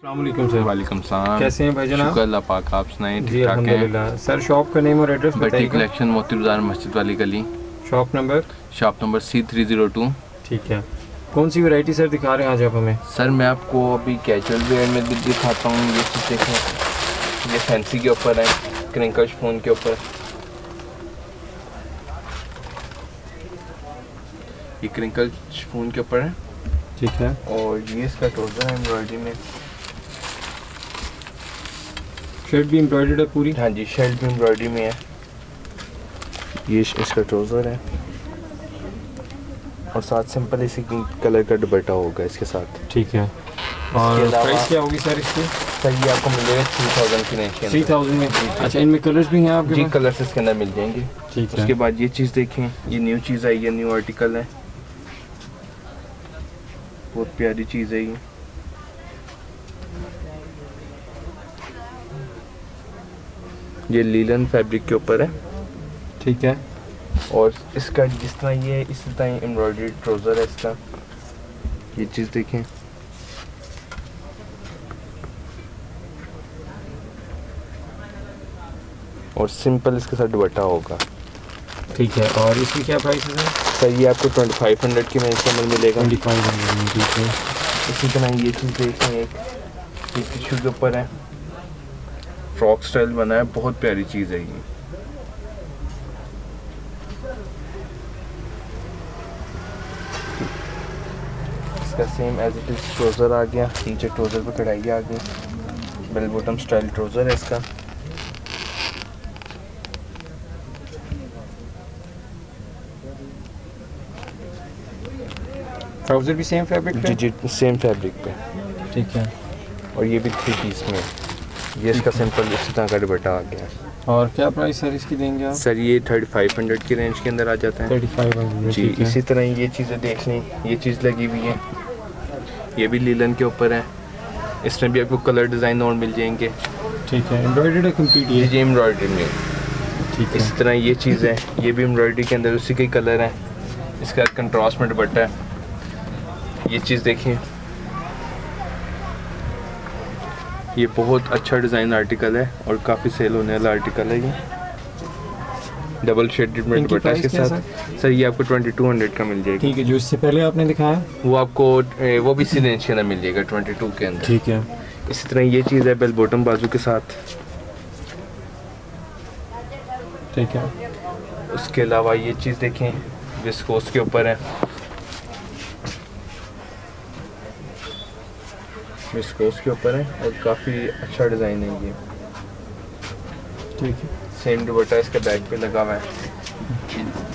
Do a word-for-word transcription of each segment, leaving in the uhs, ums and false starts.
अस्सलामुअलैकुम सर। वालेकुम सलाम। कैसे हैं भाई जनाब? शुक्र अल्लाह पाक, आप सुनाएं? ठीक ठाक हैं सर। शॉप का नेम और एड्रेस बताइए। कलेक्शन मोती बाजार मस्जिद वाली गली, shop number shop number C three zero two. ठीक है, कौन सी वैरायटी सर दिखा रहे हैं आज आप हमें? सर मैं आपको अभी कैजुअल वेयर में भी दिखाता हूँ। ये चीज़ देखें, ये फैंसी के ऊपर है, क्रिंकश फोन के ऊपर। ये क्रिंकल फोन के ऊपर है, ठीक है। और ये इसका टोजा है एम्ब्रॉयडरी में, शर्ट भी एम्ब्रॉयडर्ड है पूरी। हाँ जी, शर्ट भी एम्ब्रॉयडरी में है। ये इसका ट्रोज़र है और साथ सिंपल इसी कलर का दुपट्टा होगा इसके साथ, ठीक है। और प्राइस क्या होगी सर इसकी? सर ये आपको मिलेगा थ्री थाउजेंड की रेंज के अंदर। थ्री थाउजेंड में? अच्छा, इनमें कलर्स भी हैं आपके? जी, कलर्स इसके अंदर मिल जाएंगे, ठीक है। उसके बाद ये चीज़ देखें, ये न्यू चीज़ आई है, न्यू आर्टिकल है, बहुत प्यारी चीज़ है ये। ये लिनन फैब्रिक के ऊपर है, ठीक है। और इसका जिस तरह ये इस तरह एम्ब्रॉयडरी ट्राउज़र है इसका। ये चीज़ देखें, और सिंपल इसके साथ दुपट्टा होगा, ठीक है। और इसकी क्या प्राइस है सर? ये आपको ट्वेंटी फाइव हंड्रेड की रेंज के अंदर मिलेगा। ट्वेंटी फाइव हंड्रेड में, ठीक है। इसी तरह ये चीज़ देखें, एक ये टिश्यू के ऊपर है, फ्रॉक स्टाइल बना है, बहुत प्यारी चीज़ है ये। इसका same as it is trouser आ गया, नीचे ट्राउज़र पर कढ़ाई आ गई, बेल बॉटम स्टाइल ट्राउज़र है इसका। ट्राउज़र भी सेम फैब्रिक पे? जी जी, सेम फैब्रिक पे, ठीक है। और ये भी थ्री पीस में, ये इसका सिंपल इसी तरह का दुपट्टा आ गया। और क्या प्राइस सर इसकी देंगे आप? सर ये थर्टी फाइव हंड्रेड की रेंज के अंदर आ जाता है। थर्टी फाइव हंड्रेड, जी। इसी तरह ये चीज़ें देख लें, ये चीज़ लगी हुई है, ये भी लिनन के ऊपर है, इसमें भी आपको कलर डिज़ाइन और मिल जाएंगे, ठीक है। एम्ब्रॉयडरी है कम्प्लीट? ये जी एम्ब्रॉयडरी में, ठीक है। इसी तरह ये चीज़ है, ये भी एम्ब्रॉयडरी के अंदर, उसी के कलर है, इसका कंट्रास्ट में दुपट्टा है। ये चीज़ देखिए, ये बहुत अच्छा डिज़ाइन आर्टिकल है और काफ़ी सेल होने वाला आर्टिकल है ये। डबल शेडेड में दुपट्टा इसके साथ। सर ये आपको ट्वेंटी टू हंड्रेड का मिल जाएगा, ठीक है। जो इससे पहले आपने दिखाया वो आपको ए, वो भी इसी रेंज के अंदर मिल जाएगा, ट्वेंटी टू के अंदर, ठीक है। इसी तरह ये चीज़ है बेल बॉटम बाजू के साथ, ठीक है। उसके अलावा ये चीज़ देखें, विस्कोस के ऊपर है, विस्कोस के ऊपर है और काफ़ी अच्छा डिज़ाइन है ये, ठीक है। सेम दुपट्टा इसका बैक पे लगा हुआ है।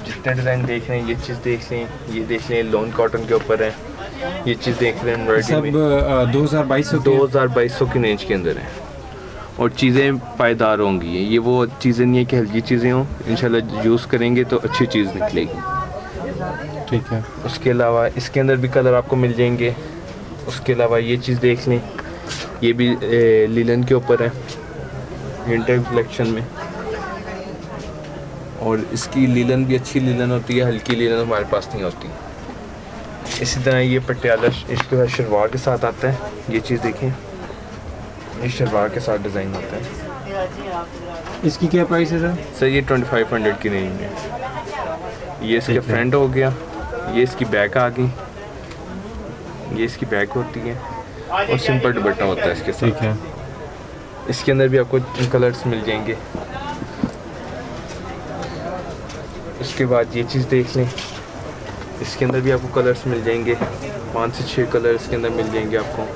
जितने डिज़ाइन देख रहे हैं, ये चीज़ देख लें, ये देख लें, लॉन कॉटन के ऊपर है, ये चीज़ देख रहे हैं। सब दो हज़ार बाईस सौ दो हज़ार बाईस सौ की रेंज के अंदर है और चीज़ें पायदार होंगी। ये वो चीज़ें नहीं है कि हल्की चीज़ें हों, इंशाल्लाह यूज़ करेंगे तो अच्छी चीज़ निकलेगी, ठीक है। उसके अलावा इसके अंदर भी कलर आपको मिल जाएंगे। उसके अलावा ये चीज़ देख लें, ये भी लिनन के ऊपर है, विंटर कलेक्शन में। और इसकी लिनन भी अच्छी लिनन होती है, हल्की लिनन हमारे पास नहीं होती। इसी तरह ये पटियाला इसके साथ शलवार के साथ आता है। ये चीज़ देखें, ये शलवार के साथ डिज़ाइन होता है। इसकी क्या प्राइस है सर? सर ये ट्वेंटी फाइव हंड्रेड की रेंज है। ये इसका फ्रंट हो गया, ये इसकी बैक आ गई, ये इसकी बैक होती है और सिंपल दुपट्टा होता है इसके साथ, ठीक है। इसके अंदर भी आपको कलर्स मिल जाएंगे। उसके बाद ये चीज़ देख लें, इसके अंदर भी आपको कलर्स मिल जाएंगे, पाँच से छः कलर इसके अंदर मिल जाएंगे आपको।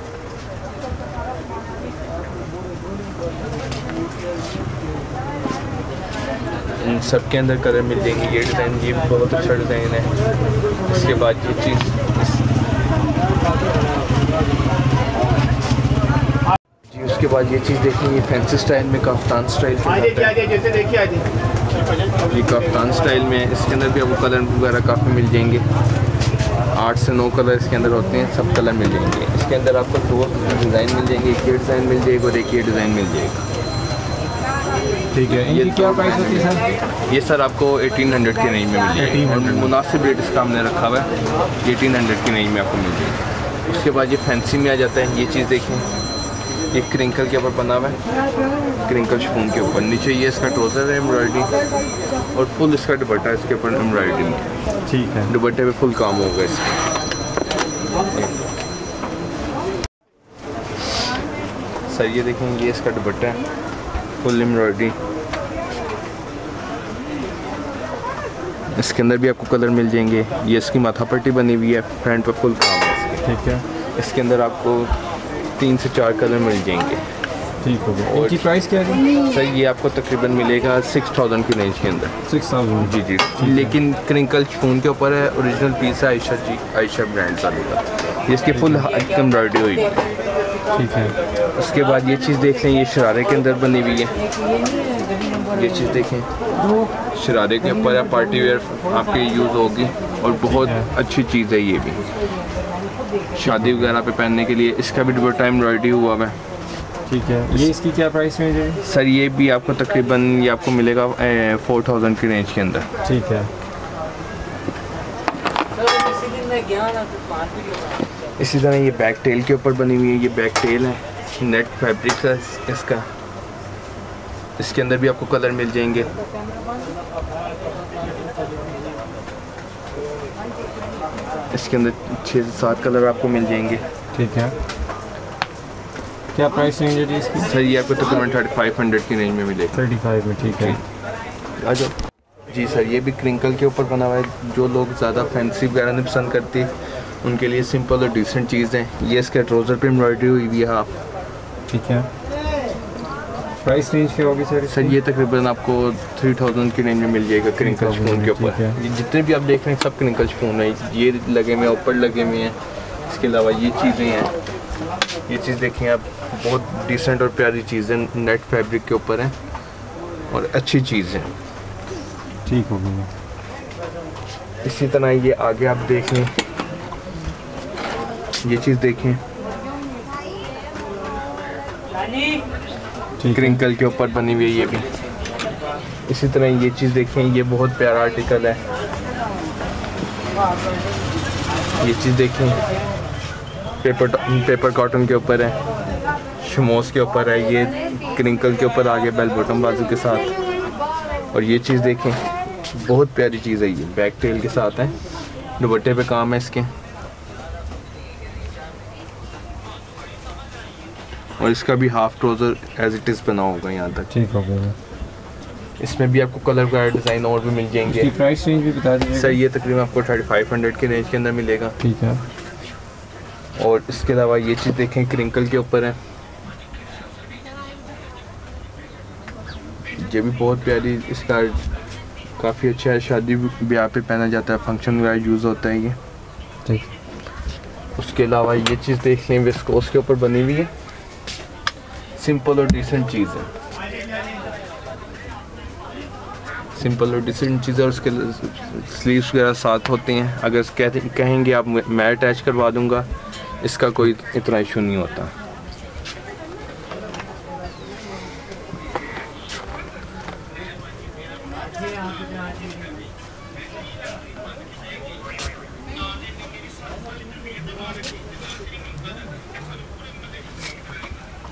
इन सब के अंदर कलर मिल जाएंगे। ये डिज़ाइन, ये बहुत अच्छा डिज़ाइन है। इसके बाद ये चीज़ जी, उसके बाद ये चीज़ देखिए, ये फैंसी स्टाइल में कफ्तान स्टाइल है, ये कफ्तान स्टाइल में। इसके अंदर भी आपको कलर वगैरह काफ़ी मिल जाएंगे, आठ से नौ कलर इसके अंदर होते हैं, सब कलर मिल जाएंगे। इसके अंदर आपको दो डिज़ाइन मिल जाएंगे, एक ये डिज़ाइन मिल जाएगा और एक ये डिज़ाइन मिल जाएगा, ठीक है। ये क्या प्राइस होती है सर? ये सर आपको एटीन हंड्रेड की रेंज में मिल जाएगी, मुनासिब रेट इसका हमने रखा हुआ है, एटीन हंड्रेड की रेंज में आपको मिल जाएगी। उसके बाद ये फैंसी में आ जाता है। ये चीज़ देखें, ये क्रिंकल के ऊपर बना हुआ है, क्रिंकल शिफॉन के ऊपर। नीचे ये इसका ट्रोज़र है एम्ब्रॉयडरी और फुल इसका दुपट्टा इसके ऊपर एम्ब्रॉयडरी। ठीक है, दुपट्टे पे फुल काम होगा इसका। सर ये देखें, ये इसका दुपट्टा है फुल एम्ब्रॉयडरी, इसके अंदर भी आपको कलर मिल जाएंगे। ये इसकी माथापट्टी बनी हुई है, फ्रंट पर फुल काम है। ठीक है, इसके अंदर आपको तीन से चार कलर मिल जाएंगे। ठीक हो गया। इनकी प्राइस क्या है सर? ये आपको तकरीबन मिलेगा सिक्स थाउजेंड की रेंज के अंदर। सिक्स थाउजेंड जी जी, लेकिन क्रिंकल फोन के ऊपर है, ओरिजिनल पीस है, आयशा जी आयशा ब्रांड का मिलेगा, जिसकी फुल एम्ब्रॉयडरी हुई है। ठीक है, उसके बाद ये चीज़ देख लें, ये शरारे के अंदर बनी हुई है। ये चीज़ देखें, शरारे के ऊपर या पार्टी वेयर आपके यूज़ होगी और बहुत अच्छी चीज़ है ये भी, शादी वगैरह पे पहनने के लिए। इसका भी दुपट्टा एम्ब्रॉयडरी हुआ है। ठीक है, ये इसकी क्या प्राइस में जाएगी सर? ये भी आपको तकरीबन ये आपको मिलेगा फोर थाउजेंड की रेंज के अंदर। ठीक है, इसी तरह ये बैक टेल के ऊपर बनी हुई है। ये बैक टेल है, नेट फैब्रिक है इसका, इसके अंदर भी आपको कलर मिल जाएंगे। इसके अंदर छः से सात कलर आपको मिल जाएंगे। ठीक है, क्या प्राइस रेंज है इसकी सर? ये आपको तकरीबन थर्टी फाइव हंड्रेड की रेंज में मिलेगी। थर्टी फाइव में ठीक है। आ जाओ जी सर, ये भी क्रिंकल के ऊपर बना हुआ है। जो लोग ज़्यादा फैंसी वगैरह नहीं पसंद करते उनके लिए सिंपल और डिसेंट चीज़ है। ये इसके ट्रोज़र पे एम्ब्रॉयडरी हुई भी है हाफ। ठीक है, प्राइस रेंज क्या होगी सर? सर ये तकरीबन आपको थ्री थाउजेंड की रेंज में मिल जाएगा क्रिंकल शिफॉन के ऊपर। जितने भी आप देख रहे हैं सब क्रिंकल शिफॉन है। ये लगे हुए हैं, ऊपर लगे हुए हैं, इसके अलावा ये चीज़ें हैं। ये चीज़ देखें आप, बहुत डिसेंट और प्यारी चीज़ है, नेट फैब्रिक के ऊपर है और अच्छी चीज़ है। ठीक हो गया। इसी तरह ये आगे आप देख लें, ये चीज़ देखें, क्रिंकल के ऊपर बनी हुई है ये भी। इसी तरह ये चीज़ देखें, ये बहुत प्यारा आर्टिकल है। ये चीज़ देखें, पेपर पेपर कॉटन के ऊपर है, शमोस के ऊपर है, ये क्रिंकल के ऊपर आगे बेल बॉटम बाजू के साथ। और ये चीज़ देखें, बहुत प्यारी चीज़ है, ये बैक टेल के साथ है, दुपट्टे पे काम है इसके। और इसका भी half trouser as it is बना होगा यहाँ तक। ठीक हो गया। इसमें भी आपको कलर का डिज़ाइन और भी मिल जाएंगे। इसकी प्राइस रेंज भी बता दीजिए सर। ये तकरीबन आपको थर्टी फाइव हंड्रेड के रेंज के अंदर मिलेगा। ठीक है, और इसके अलावा ये चीज़ देखें, क्रिंकल के ऊपर है, ये भी बहुत प्यारी, इसका काफ़ी अच्छा है, शादी ब्याह पे पहना जाता है, फंक्शन वगैरह यूज़ होता है ये। ठीक, उसके अलावा ये चीज़ देख लें, विस्कोस के ऊपर बनी हुई है, सिंपल और डिसेंट चीज़ है, सिंपल और डिसेंट चीज़ है। और उसके स्लीव्स वगैरह साथ होते हैं। अगर कहते कहेंगे आप मैं अटैच करवा दूंगा, इसका कोई इतना इशू नहीं होता।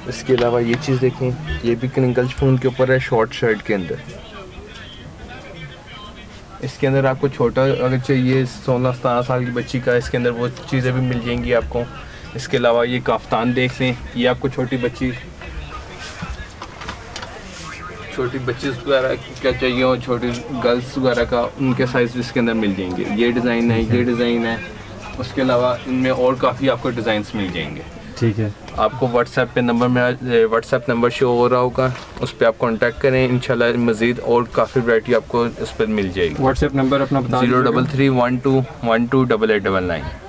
इसके अलावा ये चीज़ देखें, ये भी क्रिंकल शिफॉन के ऊपर है, शॉर्ट शर्ट के अंदर। इसके अंदर आपको छोटा अगर चाहिए सोलह सत्रह साल की बच्ची का, इसके अंदर वो चीज़ें भी मिल जाएंगी आपको। इसके अलावा ये काफ्तान देख लें, ये आपको छोटी बच्ची छोटी बच्ची वगैरह का चाहिए हो, छोटी गर्ल्स वगैरह का, उनके साइज इसके अंदर मिल जाएंगे। ये डिज़ाइन है, ये डिज़ाइन है, उसके अलावा इनमें और काफ़ी आपको डिज़ाइंस मिल जाएंगे। ठीक है, आपको व्हाट्सएप पे नंबर मेरा व्हाट्सएप नंबर शो हो रहा होगा, उस पर आप कांटेक्ट करें, इंशाल्लाह मज़ीद और काफ़ी वैरायटी आपको उस पर मिल जाएगी। व्हाट्सएप नंबर अपना बता दीजिए, zero double three one two one two double eight double nine.